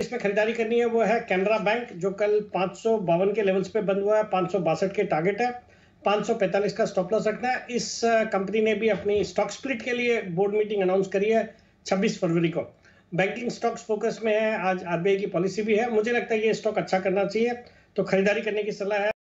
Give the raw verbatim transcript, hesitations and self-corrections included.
इसमें खरीदारी करनी है वो है कैनरा बैंक, जो कल पाँच सौ बावन के लेवल्स पे बंद हुआ है। पाँच सौ बासठ के टारगेट है, पाँच सौ पैंतालीस का स्टॉप लॉस रखना है। इस कंपनी ने भी अपनी स्टॉक स्प्लिट के लिए बोर्ड मीटिंग अनाउंस करी है छब्बीस फरवरी को। बैंकिंग स्टॉक्स फोकस में है, आज आरबीआई की पॉलिसी भी है। मुझे लगता है ये स्टॉक अच्छा करना चाहिए, तो खरीदारी करने की सलाह है।